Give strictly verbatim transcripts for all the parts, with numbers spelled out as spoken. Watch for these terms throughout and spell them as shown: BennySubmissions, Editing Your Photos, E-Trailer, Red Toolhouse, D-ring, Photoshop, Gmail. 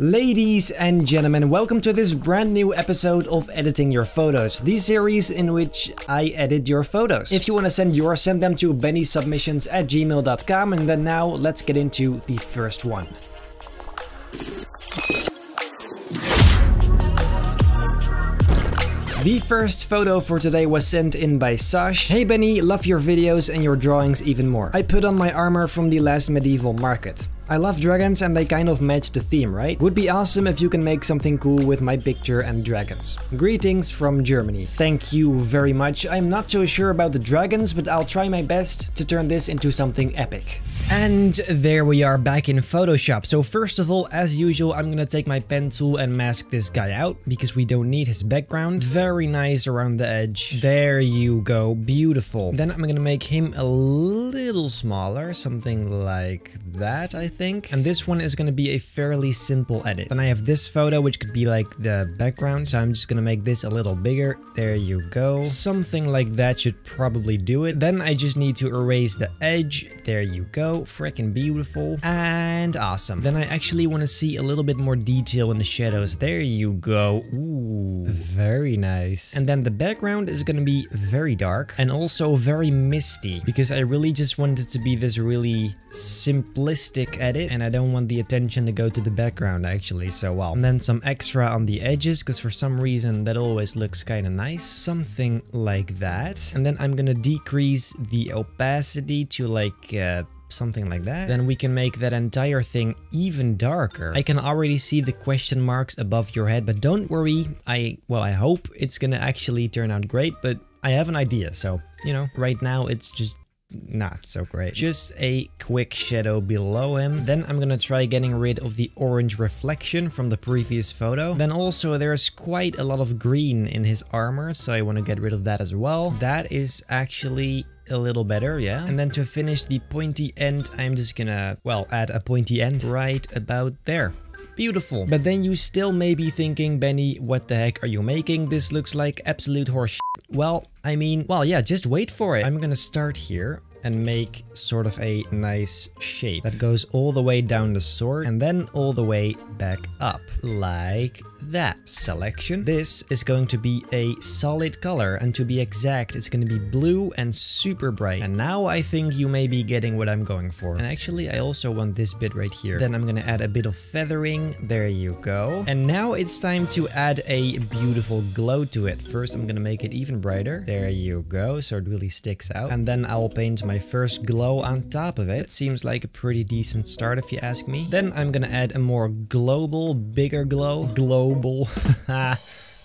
Ladies and gentlemen, welcome to this brand new episode of Editing Your Photos, the series in which I edit your photos. If you want to send yours, send them to BennySubmissions at gmail dot com. And then now let's get into the first one. The first photo for today was sent in by Sash. Hey Benny, love your videos and your drawings even more. I put on my armor from the last medieval market. I love dragons and they kind of match the theme, right? Would be awesome if you can make something cool with my picture and dragons. Greetings from Germany. Thank you very much. I'm not so sure about the dragons, but I'll try my best to turn this into something epic. And there we are back in Photoshop. So first of all, as usual, I'm gonna take my pen tool and mask this guy out because we don't need his background. Very nice around the edge. There you go. Beautiful. Then I'm gonna make him a little smaller, something like that, I think. think and this one is going to be a fairly simple edit. Then I have this photo which could be like the background, so I'm just going to make this a little bigger. There you go, something like that should probably do it. Then I just need to erase the edge. There you go, freaking beautiful and awesome. Then I actually want to see a little bit more detail in the shadows. There you go. Ooh, very nice. And then the background is going to be very dark and also very misty because I really just want it to be this really simplistic edit, and I don't want the attention to go to the background actually, so well. And then some extra on the edges, because for some reason that always looks kind of nice. Something like that. And then I'm gonna decrease the opacity to like uh, something like that. Then we can make that entire thing even darker. I can already see the question marks above your head, but don't worry. I, well, I hope it's gonna actually turn out great, but I have an idea, so, you know, right now it's just not so great. Just a quick shadow below him. Then I'm gonna try getting rid of the orange reflection from the previous photo. Then also there's quite a lot of green in his armor, so I want to get rid of that as well. That is actually a little better, yeah. And then to finish the pointy end, I'm just gonna, well, add a pointy end right about there. Beautiful. But then you still may be thinking, Benny, what the heck are you making? This looks like absolute horseshit. Well, I mean, well, yeah, just wait for it. I'm gonna start here and make sort of a nice shape that goes all the way down the sword and then all the way back up, like that. Selection. This is going to be a solid color, and to be exact, it's gonna be blue and super bright. And now I think you may be getting what I'm going for. And actually, I also want this bit right here. Then I'm gonna add a bit of feathering. There you go. And now it's time to add a beautiful glow to it. First, I'm gonna make it even brighter. There you go, so it really sticks out. And then I'll paint my first glow on top of it. It seems like a pretty decent start if you ask me. Then I'm gonna add a more global, bigger glow. Glow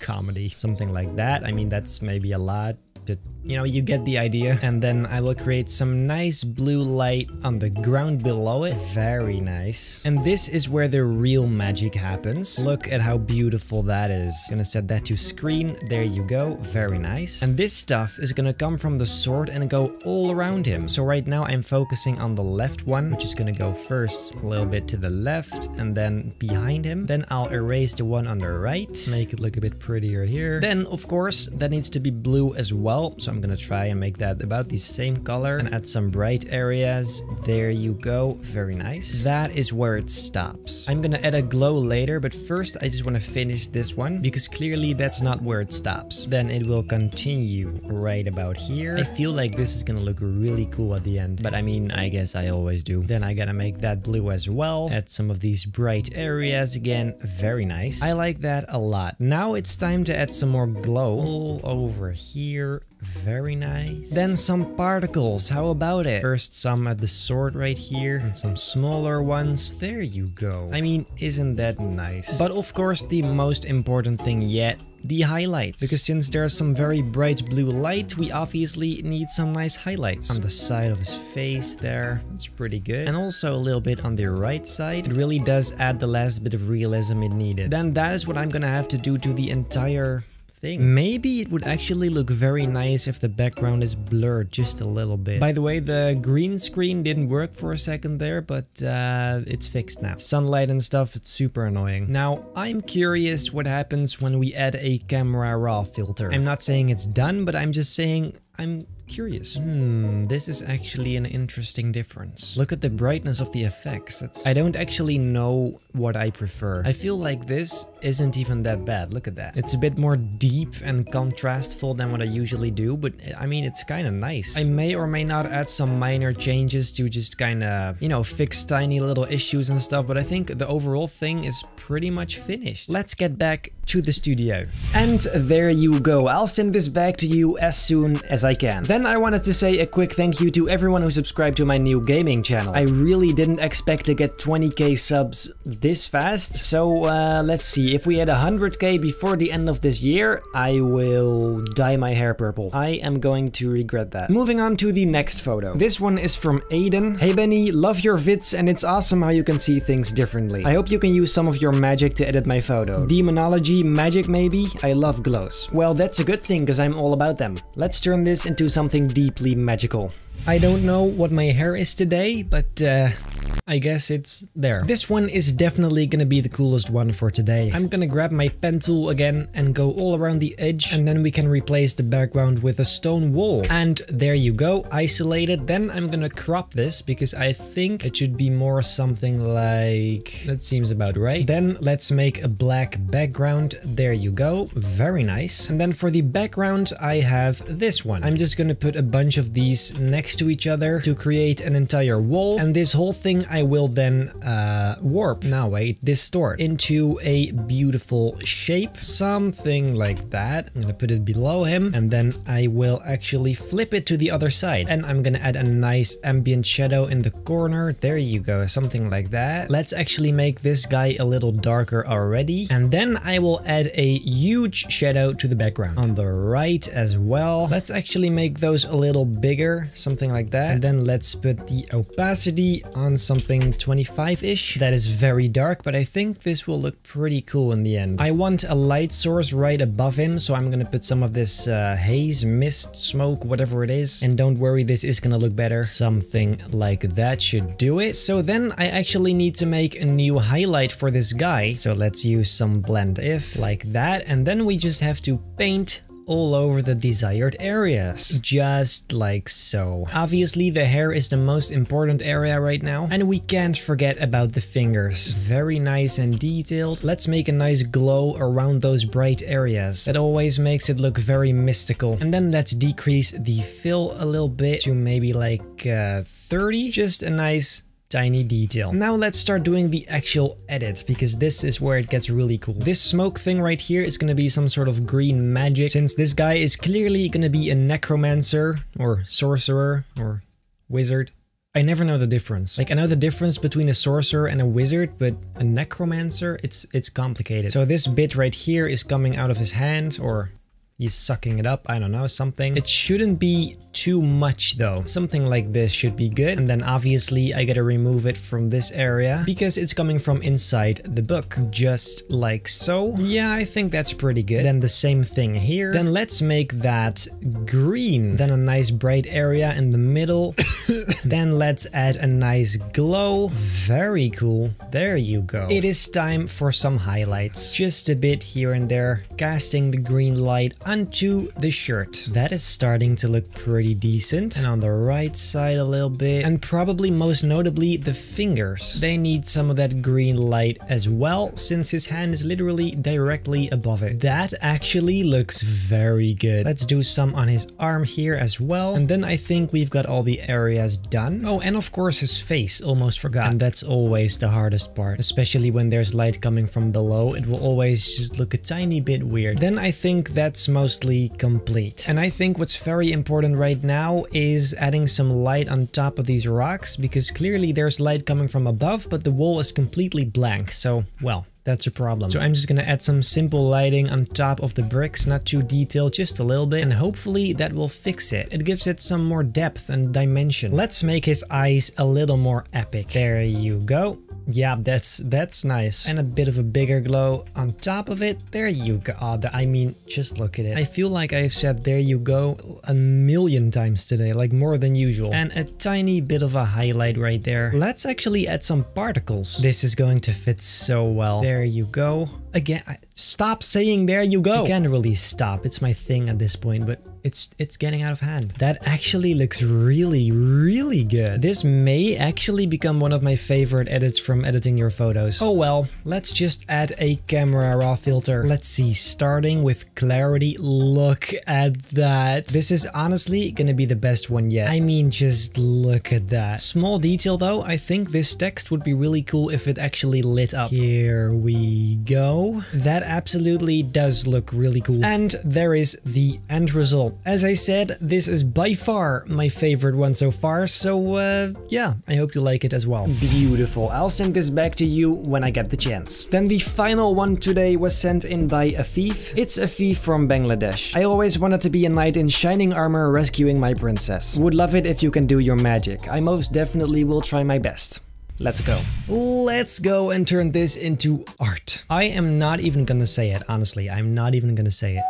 comedy, something like that. I mean, that's maybe a lot, but you know, you get the idea. And then I will create some nice blue light on the ground below it. Very nice. And this is where the real magic happens. Look at how beautiful that is. Gonna set that to screen. There you go. Very nice. And this stuff is gonna come from the sword and go all around him. So right now I'm focusing on the left one, which is gonna go first a little bit to the left and then behind him. Then I'll erase the one on the right. Make it look a bit prettier here. Then, of course, that needs to be blue as well. So I'm gonna try and make that about the same color and add some bright areas. There you go. Very nice. That is where it stops. I'm gonna add a glow later, but first I just want to finish this one because clearly that's not where it stops. Then it will continue right about here. I feel like this is gonna look really cool at the end, but I mean, I guess I always do. Then I gotta make that blue as well. Add some of these bright areas again. Very nice. I like that a lot. Now it's time to add some more glow all over here. Very nice. Then some particles. How about it? First, some at the sword right here and some smaller ones. There you go. I mean, isn't that nice? But of course, the most important thing yet, the highlights. Because since there's some very bright blue light, we obviously need some nice highlights. On the side of his face there, that's pretty good. And also a little bit on the right side. It really does add the last bit of realism it needed. Then that is what I'm gonna have to do to the entire thing. Maybe it would actually look very nice if the background is blurred just a little bit. By the way, the green screen didn't work for a second there, but uh, it's fixed now. Sunlight and stuff, it's super annoying. Now, I'm curious what happens when we add a camera raw filter. I'm not saying it's done, but I'm just saying I'm curious. Hmm, this is actually an interesting difference. Look at the brightness of the effects. It's, I don't actually know what I prefer. I feel like this isn't even that bad. Look at that. It's a bit more deep and contrastful than what I usually do, but I mean, it's kind of nice. I may or may not add some minor changes to just kind of, you know, fix tiny little issues and stuff, but I think the overall thing is pretty much finished. Let's get back to the studio. And there you go. I'll send this back to you as soon as I can. Then I wanted to say a quick thank you to everyone who subscribed to my new gaming channel. I really didn't expect to get twenty K subs this fast, so uh, let's see. If we had one hundred K before the end of this year, I will dye my hair purple. I am going to regret that. Moving on to the next photo. This one is from Aiden. Hey Benny, love your vids and it's awesome how you can see things differently. I hope you can use some of your magic to edit my photo. Demonology, magic maybe? I love glows. Well, that's a good thing because I'm all about them. Let's turn this into something deeply magical. I don't know what my hair is today, but uh, I guess it's there. This one is definitely gonna be the coolest one for today. I'm gonna grab my pen tool again and go all around the edge, and then we can replace the background with a stone wall. And there you go, isolated. Then I'm gonna crop this because I think it should be more something like... That seems about right. Then let's make a black background. There you go, very nice. And then for the background, I have this one. I'm just gonna put a bunch of these next to each other to create an entire wall, and this whole thing I will then uh, warp, now wait, distort into a beautiful shape, something like that. I'm gonna put it below him, and then I will actually flip it to the other side, and I'm gonna add a nice ambient shadow in the corner. There you go, something like that. Let's actually make this guy a little darker already, and then I will add a huge shadow to the background on the right as well. Let's actually make those a little bigger, something like that. And then let's put the opacity on something twenty-five-ish. That is very dark, but I think this will look pretty cool in the end. I want a light source right above him, so I'm gonna put some of this uh, haze, mist, smoke, whatever it is. And don't worry, this is gonna look better. Something like that should do it. So then I actually need to make a new highlight for this guy. So let's use some blend if like that. And then we just have to paint all over the desired areas, just like so. Obviously the hair is the most important area right now, and we can't forget about the fingers. Very nice and detailed. Let's make a nice glow around those bright areas. That always makes it look very mystical. And then let's decrease the fill a little bit to maybe like uh, thirty. Just a nice tiny detail. Now let's start doing the actual edit, because this is where it gets really cool. This smoke thing right here is gonna be some sort of green magic, since this guy is clearly gonna be a necromancer or sorcerer or wizard. I never know the difference. Like, I know the difference between a sorcerer and a wizard, but a necromancer, it's it's complicated. So this bit right here is coming out of his hand, or he's sucking it up, I don't know, something. It shouldn't be too much though. Something like this should be good. And then obviously I gotta remove it from this area because it's coming from inside the book. Just like so. Yeah, I think that's pretty good. Then the same thing here. Then let's make that green. Then a nice bright area in the middle. Then let's add a nice glow. Very cool. There you go. It is time for some highlights. Just a bit here and there, casting the green light onto the shirt. That is starting to look pretty decent. And on the right side a little bit. And probably most notably the fingers. They need some of that green light as well, since his hand is literally directly above it. That actually looks very good. Let's do some on his arm here as well. And then I think we've got all the areas done. Oh, and of course his face, almost forgot. And that's always the hardest part, especially when there's light coming from below. It will always just look a tiny bit weird. Then I think that's mostly complete. And I think what's very important right now is adding some light on top of these rocks, because clearly there's light coming from above, but the wall is completely blank. So, well, that's a problem. So I'm just gonna add some simple lighting on top of the bricks, not too detailed, just a little bit, and hopefully that will fix it. It gives it some more depth and dimension. Let's make his eyes a little more epic. There you go. Yeah, that's that's nice. And a bit of a bigger glow on top of it. There you go. Oh, the, I mean, just look at it. I feel like I've said there you go a million times today, like more than usual. And a tiny bit of a highlight right there. Let's actually add some particles. This is going to fit so well. There There you go. Again, I, stop saying there you go. I can't really stop. It's my thing at this point, but it's it's getting out of hand. That actually looks really, really good. This may actually become one of my favorite edits from Editing Your Photos. Oh well, let's just add a camera raw filter. Let's see, starting with clarity. Look at that. This is honestly gonna be the best one yet. I mean, just look at that. Small detail though, I think this text would be really cool if it actually lit up. Here we go. That absolutely does look really cool. And there is the end result. As I said, this is by far my favorite one so far, so uh, yeah, I hope you like it as well. Beautiful. I'll send this back to you when I get the chance. Then the final one today was sent in by Afif. It's Afif from Bangladesh. I always wanted to be a knight in shining armor rescuing my princess. Would love it if you can do your magic. I most definitely will try my best. Let's go. Let's go and turn this into art. I am not even gonna say it, honestly. I'm not even gonna say it.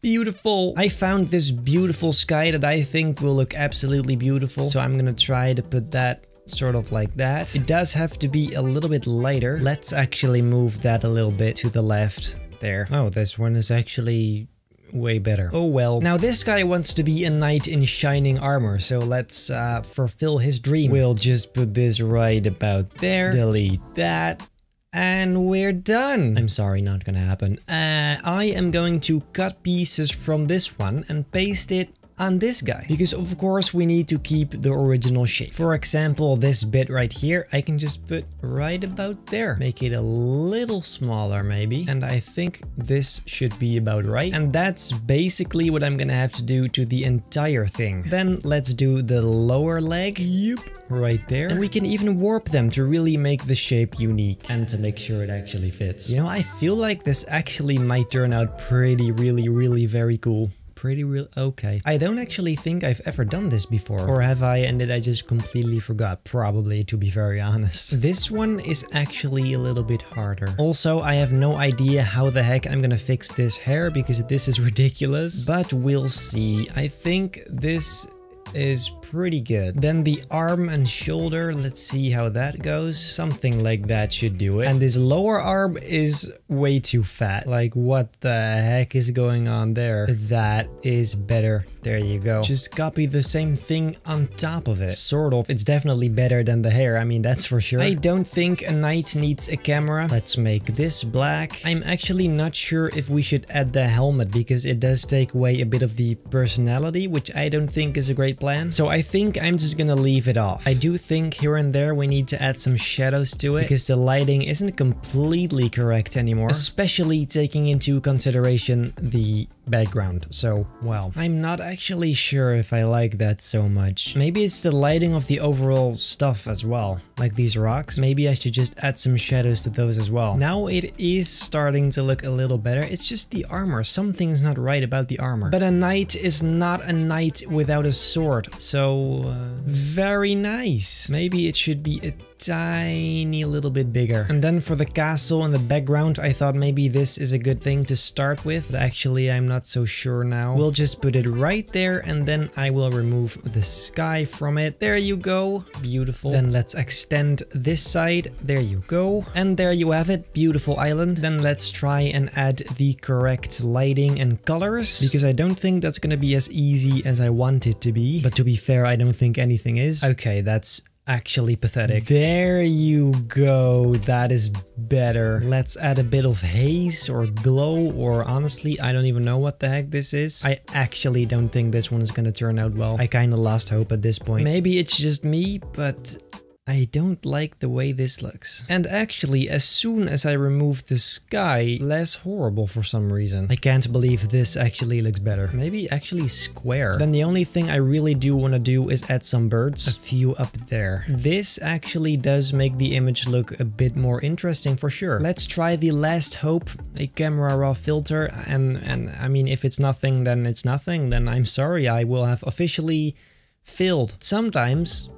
Beautiful. I found this beautiful sky that I think will look absolutely beautiful. So I'm gonna try to put that sort of like that. It does have to be a little bit lighter. Let's actually move that a little bit to the left there. Oh, this one is actually way better. Oh well. Now this guy wants to be a knight in shining armor, so let's uh, fulfill his dream. We'll just put this right about there. Delete that. And we're done. I'm sorry, not gonna happen. Uh, I am going to cut pieces from this one and paste it on this guy, because of course we need to keep the original shape. For example, this bit right here, I can just put right about there. Make it a little smaller maybe. And I think this should be about right. And that's basically what I'm gonna have to do to the entire thing. Then let's do the lower leg. Yep, right there. And we can even warp them to really make the shape unique and to make sure it actually fits. You know, I feel like this actually might turn out pretty, really, really very cool. Pretty real. Okay. I don't actually think I've ever done this before. Or have I, and did I just completely forgot? Probably, to be very honest. This one is actually a little bit harder. Also, I have no idea how the heck I'm gonna fix this hair, because this is ridiculous. But we'll see. I think this is pretty good. Then the arm and shoulder, let's see how that goes. Something like that should do it. And this lower arm is way too fat. Like, what the heck is going on there? That is better. There you go. Just copy the same thing on top of it. Sort of. It's definitely better than the hair. I mean, that's for sure. I don't think a knight needs a camera. Let's make this black. I'm actually not sure if we should add the helmet, because it does take away a bit of the personality, which I don't think is a great plan. So I think I'm just gonna leave it off. I do think here and there we need to add some shadows to it, because the lighting isn't completely correct anymore, especially taking into consideration the background. So, wow. I'm not actually sure if I like that so much. Maybe it's the lighting of the overall stuff as well, like these rocks. Maybe I should just add some shadows to those as well. Now it is starting to look a little better. It's just the armor. Something's not right about the armor. But a knight is not a knight without a sword. So, uh, very nice. Maybe it should be a tiny little bit bigger. And then for the castle in the background, I thought maybe this is a good thing to start with. But actually, I'm not so sure now. We'll just put it right there, and then I will remove the sky from it. There you go. Beautiful. Then let's extend this side. There you go. And there you have it. Beautiful island. Then let's try and add the correct lighting and colors, because I don't think that's gonna be as easy as I want it to be. But to be fair, I don't think anything is. Okay, that's actually pathetic. There you go. That is better. Let's add a bit of haze or glow, or honestly, I don't even know what the heck this is. I actually don't think this one is gonna turn out well. I kind of lost hope at this point. Maybe it's just me, but I don't like the way this looks. And actually, as soon as I remove the sky, less horrible for some reason. I can't believe this actually looks better. Maybe actually square. Then the only thing I really do want to do is add some birds. A few up there. This actually does make the image look a bit more interesting for sure. Let's try the last hope, a camera raw filter. And, and I mean, if it's nothing, then it's nothing. Then I'm sorry, I will have officially failed. Sometimes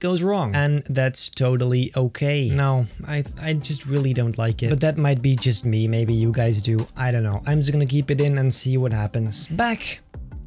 goes wrong, and that's totally okay. No, I, I just really don't like it, but that might be just me. Maybe you guys do. I don't know. I'm just gonna keep it in and see what happens. Back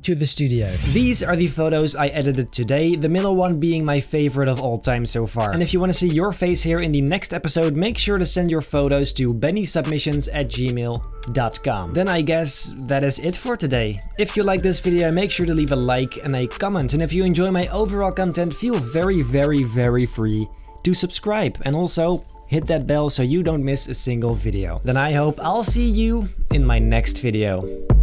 to the studio. These are the photos I edited today, the middle one being my favorite of all time so far. And if you want to see your face here in the next episode, make sure to send your photos to benny submissions at gmail dot com. Then I guess that is it for today. If you like this video, make sure to leave a like and a comment. And if you enjoy my overall content, feel very, very, very free to subscribe. And also, hit that bell so you don't miss a single video. Then I hope I'll see you in my next video.